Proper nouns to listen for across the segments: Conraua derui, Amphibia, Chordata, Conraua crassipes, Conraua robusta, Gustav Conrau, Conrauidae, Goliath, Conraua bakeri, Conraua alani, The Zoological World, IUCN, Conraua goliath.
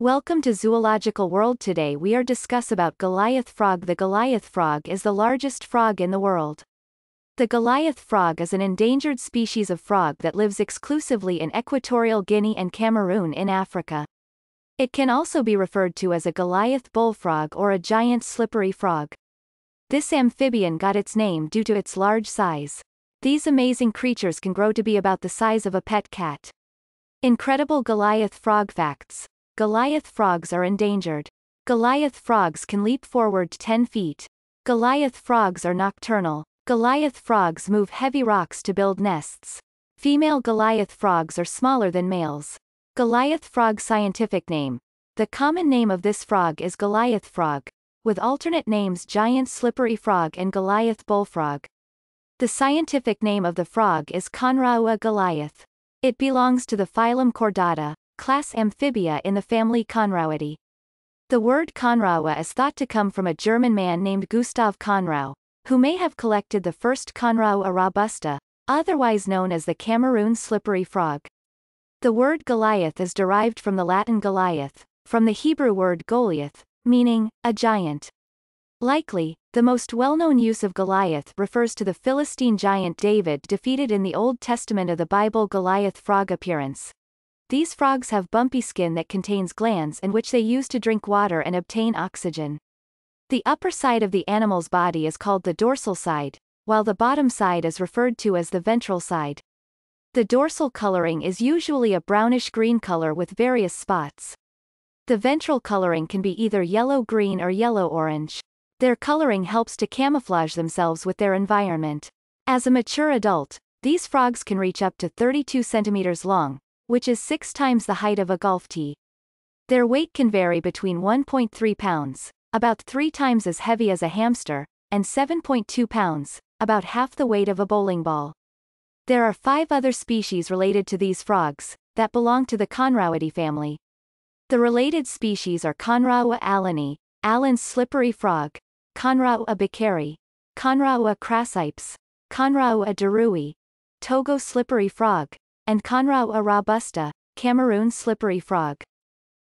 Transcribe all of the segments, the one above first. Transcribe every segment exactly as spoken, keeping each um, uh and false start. Welcome to Zoological World. Today we are discuss about Goliath frog. The Goliath frog is the largest frog in the world. The Goliath frog is an endangered species of frog that lives exclusively in Equatorial Guinea and Cameroon in Africa. It can also be referred to as a Goliath bullfrog or a giant slippery frog. This amphibian got its name due to its large size. These amazing creatures can grow to be about the size of a pet cat. Incredible Goliath frog facts. Goliath frogs are endangered. Goliath frogs can leap forward ten feet. Goliath frogs are nocturnal. Goliath frogs move heavy rocks to build nests. Female Goliath frogs are smaller than males. Goliath frog scientific name. The common name of this frog is Goliath frog, with alternate names giant slippery frog and Goliath bullfrog. The scientific name of the frog is Conraua goliath. It belongs to the phylum Chordata, class Amphibia in the family Conrauidae. The word Conraua is thought to come from a German man named Gustav Conrau, who may have collected the first Conraua robusta, otherwise known as the Cameroon slippery frog. The word Goliath is derived from the Latin Goliath, from the Hebrew word Goliath, meaning a giant. Likely, the most well-known use of Goliath refers to the Philistine giant David defeated in the Old Testament of the Bible. Goliath frog appearance. These frogs have bumpy skin that contains glands and which they use to drink water and obtain oxygen. The upper side of the animal's body is called the dorsal side, while the bottom side is referred to as the ventral side. The dorsal coloring is usually a brownish-green color with various spots. The ventral coloring can be either yellow-green or yellow-orange. Their coloring helps to camouflage themselves with their environment. As a mature adult, these frogs can reach up to thirty-two centimeters long, which is six times the height of a golf tee. Their weight can vary between one point three pounds, about three times as heavy as a hamster, and seven point two pounds, about half the weight of a bowling ball. There are five other species related to these frogs, that belong to the Conrauidae family. The related species are Conraua alani, Allen's slippery frog, Conraua bakeri, Conraua crassipes, Conraua derui, Togo slippery frog, and Conraua robusta, Cameroon slippery frog.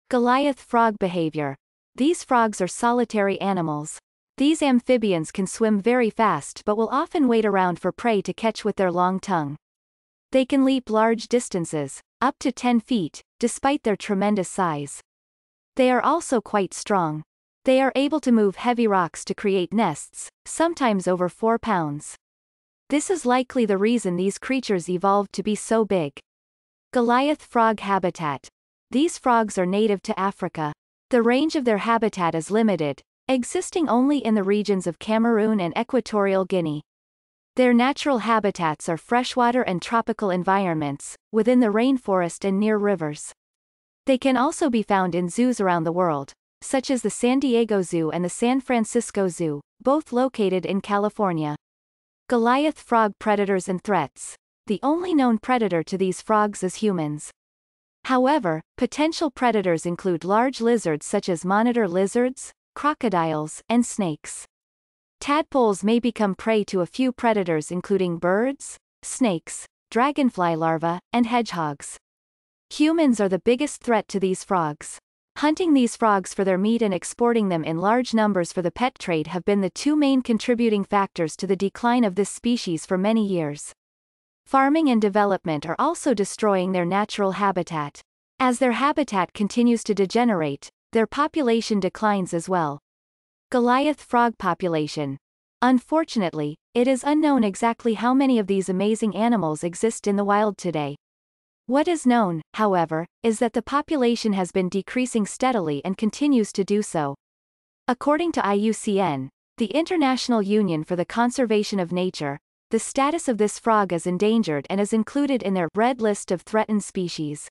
Goliath frog behavior. These frogs are solitary animals. These amphibians can swim very fast but will often wait around for prey to catch with their long tongue. They can leap large distances, up to ten feet, despite their tremendous size. They are also quite strong. They are able to move heavy rocks to create nests, sometimes over four pounds. This is likely the reason these creatures evolved to be so big. Goliath frog habitat. These frogs are native to Africa. The range of their habitat is limited, existing only in the regions of Cameroon and Equatorial Guinea. Their natural habitats are freshwater and tropical environments, within the rainforest and near rivers. They can also be found in zoos around the world, such as the San Diego Zoo and the San Francisco Zoo, both located in California. Goliath frog predators and threats. The only known predator to these frogs is humans. However, potential predators include large lizards such as monitor lizards, crocodiles, and snakes. Tadpoles may become prey to a few predators including birds, snakes, dragonfly larvae, and hedgehogs. Humans are the biggest threat to these frogs. Hunting these frogs for their meat and exporting them in large numbers for the pet trade have been the two main contributing factors to the decline of this species for many years. Farming and development are also destroying their natural habitat. As their habitat continues to degenerate, their population declines as well. Goliath frog population. Unfortunately, it is unknown exactly how many of these amazing animals exist in the wild today. What is known, however, is that the population has been decreasing steadily and continues to do so. According to I U C N, the International Union for the Conservation of Nature, the status of this frog is endangered and is included in their red list of threatened species.